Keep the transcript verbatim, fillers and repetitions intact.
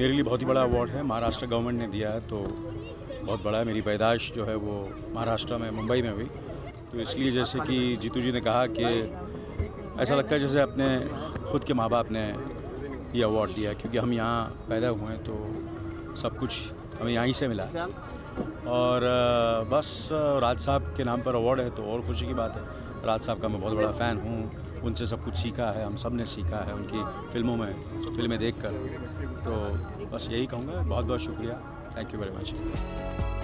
मेरे लिए बहुत ही बड़ा अवार्ड है, महाराष्ट्र गवर्नमेंट ने दिया है तो बहुत बड़ा है। मेरी पैदाइश जो है वो महाराष्ट्र में मुंबई में हुई, तो इसलिए जैसे कि जीतू जी ने कहा कि ऐसा लगता है जैसे अपने खुद के माँ बाप ने ये अवार्ड दिया, क्योंकि हम यहाँ पैदा हुए हैं तो सब कुछ हमें यहीं से मिला है। और बस राज साहब के नाम पर अवार्ड है तो और खुशी की बात है। राज साहब का मैं बहुत बड़ा फ़ैन हूँ, उनसे सब कुछ सीखा है, हम सब ने सीखा है उनकी फिल्मों में, फिल्में देखकर। तो बस यही कहूँगा, बहुत बहुत शुक्रिया, थैंक यू वेरी मच।